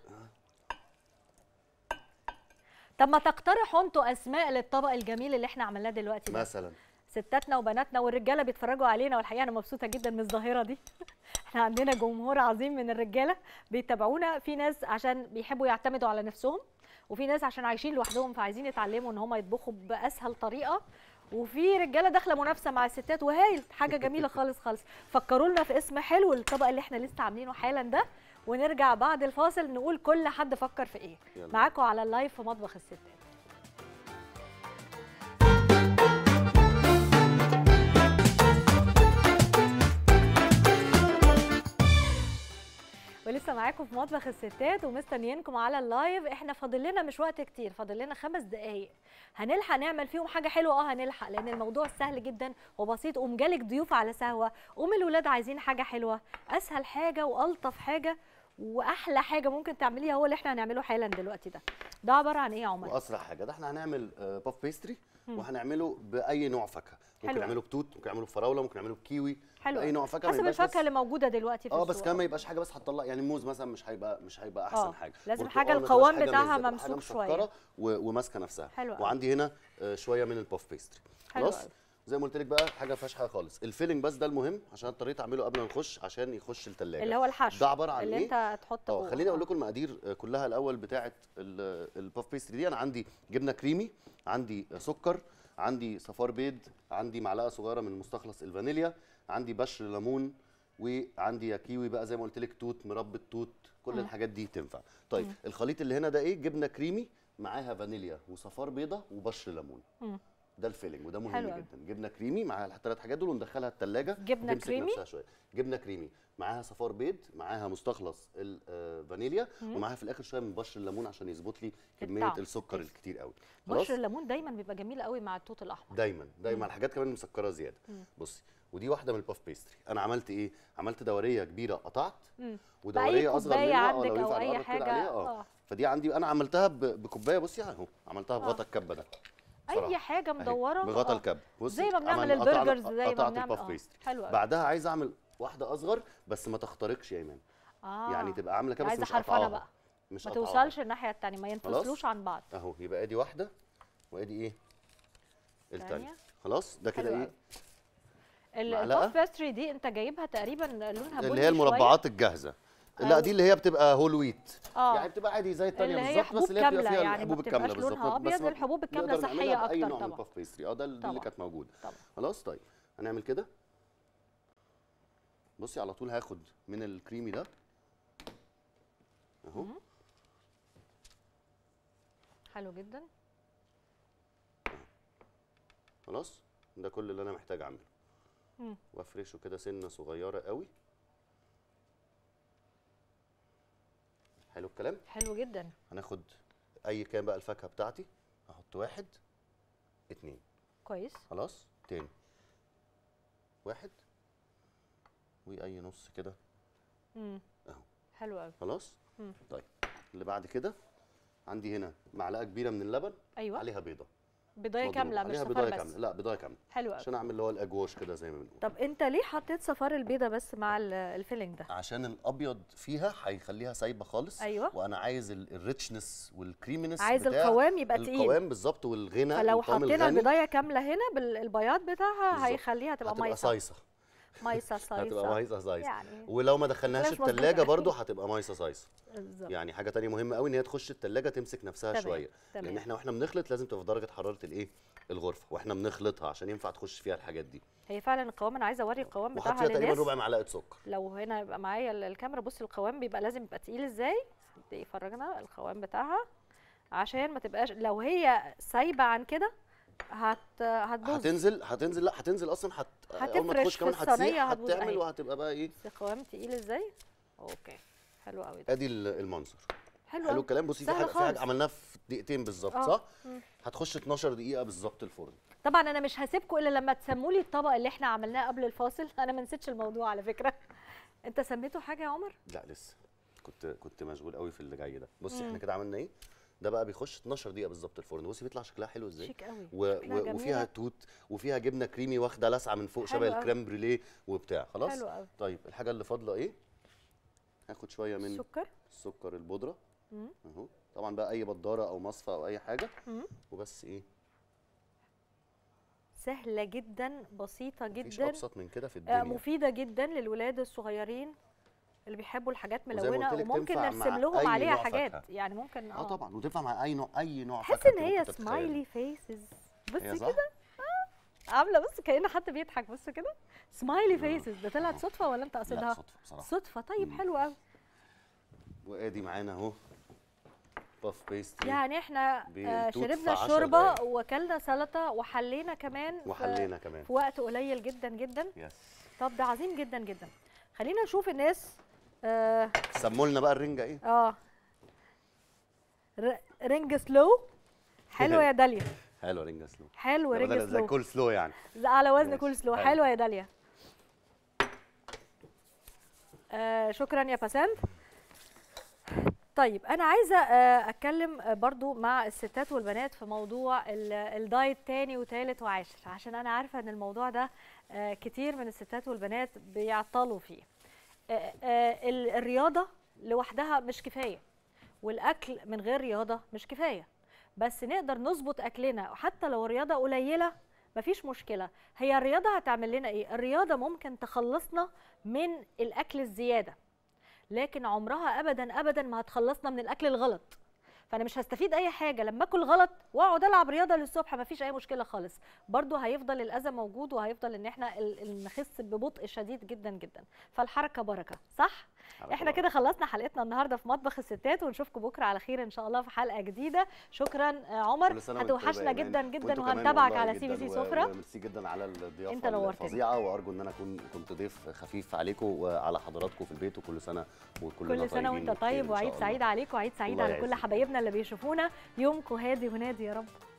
طب ما تقترحوا انتوا اسماء للطبق الجميل اللي احنا عملناه دلوقتي مثلا، ستاتنا وبناتنا والرجاله بيتفرجوا علينا، والحقيقه انا مبسوطه جدا من الظاهره دي. احنا عندنا جمهور عظيم من الرجاله بيتابعونا، في ناس عشان بيحبوا يعتمدوا على نفسهم، وفي ناس عشان عايشين لوحدهم فعايزين يتعلموا ان هم يطبخوا باسهل طريقه، وفي رجاله داخله منافسه مع الستات، وهاي حاجه جميله خالص خالص. فكروا لنا في اسم حلو للطبق اللي احنا لسه عاملينه حالا ده، ونرجع بعد الفاصل نقول كل حد فكر في ايه. معاكم على اللايف في مطبخ الستات. ولسه معاكم في مطبخ الستات ومستنيينكم على اللايف. احنا فاضل لنا مش وقت كتير، فاضل لنا خمس دقايق هنلحق نعمل فيهم حاجه حلوه. اه هنلحق لان الموضوع سهل جدا وبسيط. قوم جالك ضيوف على سهوه، قوم الولاد عايزين حاجه حلوه، اسهل حاجه والطف حاجه واحلى حاجه ممكن تعمليها هو اللي احنا هنعمله حالا دلوقتي. ده ده عباره عن ايه يا عمر؟ واسرع حاجه، ده احنا هنعمل باف بيستري وهنعمله باي نوع فاكهه. ممكن نعمله بتوت، ممكن نعمله بفراوله، ممكن نعمله بكيوي، باي نوع فاكهه حسب الفاكهه اللي موجوده دلوقتي في السوق. اه بس كمان ما يبقاش حاجه بس هتطلع يعني موز مثلا مش هيبقى مش هيبقى احسن أوه. حاجه لازم حاجه القوام بتاعها ممسوك شويه وماسكه نفسها. حلو. وعندي هنا شويه من الباف بيستري. خلاص زي ما قلت لك بقى حاجه ما فيهاش حاجه خالص، الفيلنج بس ده المهم عشان اضطريت اعمله قبل ما نخش عشان يخش الثلاجه اللي هو الحشو ده عباره عن اللي ايه؟ اللي انت هتحطه جوه. خليني اقول لكم المقادير كلها الاول بتاعه الباف بيستري دي. انا عندي جبنه كريمي، عندي سكر، عندي صفار بيض، عندي معلقه صغيره من مستخلص الفانيليا، عندي بشر ليمون، وعندي يا كيوي بقى زي ما قلت لك، توت، مربى توت، كل م. الحاجات دي تنفع. طيب م. الخليط اللي هنا ده ايه؟ جبنه كريمي معاها فانيليا وصفار بيضه وبشر ليمون. م. ده الفيلنج وده مهم حلوة. جدا. جبنه كريمي معاها الثلاث حاجات دول وندخلها الثلاجه جبنه كريمي شويه. جبنه كريمي معاها صفار بيض، معاها مستخلص الفانيليا، ومعاها في الاخر شويه من بشر الليمون عشان يظبط لي كميه السكر الكتير قوي. بشر الليمون دايما بيبقى جميل قوي مع التوت الاحمر، دايما دايما الحاجات كمان مسكره زياده. مم. بصي ودي واحده من الباف بيستري. انا عملت ايه؟ عملت دوريه كبيره قطعت، مم. ودوريه اصغر منها اه لو ينفع اي حاجه اه فدي عندي انا عملتها بكوبايه. بصي اهو عملتها بغطا الكبه ده، اي حاجه مدوره بغطا الكب زي ما بنعمل البرجرز، زي ما بنعمل اه حلوه. بعدها عايزه اعمل واحده اصغر بس ما تخترقش يا ايمان. اه يعني تبقى عامله كده بس مش قطعها بقى، مش ما توصلش الناحيه الثانيه، ما ينفصلوش عن بعض. اهو يبقى ادي واحده وادي ايه الثانيه. خلاص ده كده ايه الباف بيستري دي انت جايبها تقريبا لونها بني اللي هي المربعات الجاهزه. لا دي اللي هي بتبقى هول ويت، آه. يعني بتبقى عادي زي الثانيه بالظبط، بس اللي هي بتبقى فيها الحبوب الكامله بالظبط. لونها ابيض، الحبوب الكامله صحيه اكتر طبعا. من باف بيستري اه ده اللي كانت موجوده. خلاص طيب هنعمل كده. بصي على طول هاخد من الكريمي ده اهو. حلو جدا. خلاص ده كل اللي انا محتاج اعمله. امم وافرشه كده سنه صغيره قوي. حلو الكلام. حلو جدا. هناخد اي كان بقى الفاكهه بتاعتي، هحط واحد اتنين كويس. خلاص تاني واحد واي نص كده امم اهو. حلو قوي. خلاص مم. طيب اللي بعد كده عندي هنا معلقه كبيره من اللبن. ايوه عليها بيضه، بيضايه كامله مش صفار بس. كاملة. لا بيضايه كامله. حلو قوي. عشان اعمل اللي هو الاجواش كده زي ما بنقول. طب انت ليه حطيت صفار البيضه بس مع الفيلنج ده؟ عشان الابيض فيها هيخليها سايبه خالص. ايوه وانا عايز الريتشنس والكريمينس، عايز القوام يبقى تقيل، القوام بالظبط والغنى. فلو حطينا البيضايه كامله هنا بالبياض بتاعها هيخليها تبقى ميه صايصه. مايصه صايصه هتبقى مايصه صايصه يعني. ولو ما دخلناهاش الثلاجه برضو هتبقى مايصه صايصه بالظبط. يعني حاجه ثانيه مهمه قوي ان هي تخش الثلاجه تمسك نفسها تمام. شويه تمام. لان احنا واحنا بنخلط لازم تبقى في درجه حراره الايه الغرفه واحنا بنخلطها عشان ينفع تخش فيها الحاجات دي. هي فعلا القوام انا عايزه اوري القوام بتاعها للناس. تقريبا ربع معلقه سكر. لو هنا يبقى معايا الكاميرا بصي القوام بيبقى لازم يبقى تقيل ازاي. دي فرجنا القوام بتاعها عشان ما تبقاش لو هي سايبه عن كده هت هتبوظ. هتنزل هتنزل لا هتنزل اصلا هت اول ما تخش كمان هتسيح هتعمل وهتبقى بقى ايه قوام تقيل ازاي. اوكي حلو قوي ده. ادي المنظر. حلو حلو الكلام. بصي دي حاجه عملناها في دقيقتين بالظبط صح؟ مم. هتخش اتناشر دقيقه بالظبط الفرن. طبعا انا مش هسيبكم الا لما تسموا لي الطبق اللي احنا عملناه قبل الفاصل. انا ما نسيتش الموضوع على فكره. انت سميته حاجه يا عمر؟ لا لسه كنت كنت مشغول قوي في اللي جاي ده. بصي احنا كده عملنا ايه؟ ده بقى بيخش اتناشر دقيقه بالظبط الفرن. بصي بيطلع شكلها حلو ازاي. شيك قوي. و... شكلها وفيها توت وفيها جبنه كريمي واخده لسعه من فوق شبه الكريم بريليه وبتاع. خلاص حلو قوي. طيب الحاجه اللي فاضله ايه؟ هاخد شويه من السكر، السكر البودره اهو. طبعا بقى اي بضاره او مصفى او اي حاجه. مم. وبس ايه سهله جدا بسيطه جدا، مفيش ابسط من كده في الدنيا. آه مفيده جدا للولاد الصغيرين اللي بيحبوا الحاجات ملونه، وممكن نرسم لهم عليها حاجات فكرة. يعني ممكن اه طبعا وتنفع مع اي نوع اي نوع. حاسه ان هي سمايلي فيسز بصي كده. عامله بص كأنه حتى بيضحك، بص كده سمايلي فيسز. ده طلعت صدفه ولا انت قصدها؟ لا صدفه بصراحه. صدفه. طيب حلو قوي. وادي معانا اهو باف بيستري، يعني احنا شربنا شوربه وكلنا سلطه وحلينا كمان وحلينا في كمان في وقت قليل جدا جدا. يس طب ده عظيم جدا جدا. خلينا نشوف الناس آه سموا لنا بقى الرنجه ايه. اه رنج سلو. حلو يا داليا. حلو رنج سلو. حلو رنج سلو زي كول سلو يعني، على وزن كول سلو. حلوه يا داليا. آه شكرا يا بسنت. طيب انا عايزه اتكلم برضو مع الستات والبنات في موضوع الدايت تاني وتالت وعاشر، عشان انا عارفه ان الموضوع ده كتير من الستات والبنات بيعطلوا فيه. الرياضه لوحدها مش كفايه، والاكل من غير رياضه مش كفايه، بس نقدر نظبط اكلنا حتى لو الرياضه قليله مفيش مشكله. هي الرياضه هتعمل لنا ايه؟ الرياضه ممكن تخلصنا من الاكل الزياده، لكن عمرها ابدا ابدا ما هتخلصنا من الاكل الغلط. فانا مش هستفيد اي حاجه لما اكل غلط واقعد العب رياضه للصبح، ما فيش اي مشكله خالص، برضو هيفضل الاذى موجود، وهيفضل ان احنا نخس ببطء شديد جدا جدا. فالحركه بركه، صح؟ احنا كده خلصنا حلقتنا النهارده في مطبخ الستات، ونشوفكم بكره على خير ان شاء الله في حلقه جديده. شكرا عمر، هتوحشنا جدا جدا، وهنتابعك على سي بي سي سفرة. ميرسي جدا على الضيافه الفظيعه، وارجو ان انا اكون كنت ضيف خفيف عليكم وعلى حضراتكم في البيت، وكل سنه وكلنا طيبين. كل سنه وانت طيب، وعيد سعيد عليك وعيد سعيد على كل حبايبنا اللي بيشوفونا. يومكم هادي ونادي يا رب.